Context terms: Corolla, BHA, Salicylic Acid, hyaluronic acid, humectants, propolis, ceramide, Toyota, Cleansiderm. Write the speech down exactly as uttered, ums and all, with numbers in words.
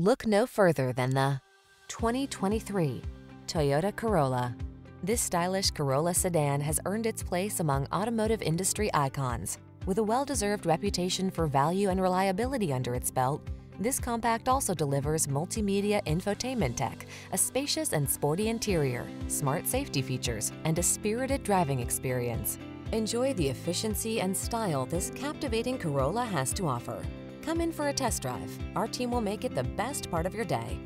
Look no further than the twenty twenty-three Toyota Corolla. This stylish Corolla sedan has earned its place among automotive industry icons. With a well-deserved reputation for value and reliability under its belt, this compact also delivers multimedia infotainment tech, a spacious and sporty interior, smart safety features, and a spirited driving experience. Enjoy the efficiency and style this captivating Corolla has to offer. Come in for a test drive. Our team will make it the best part of your day.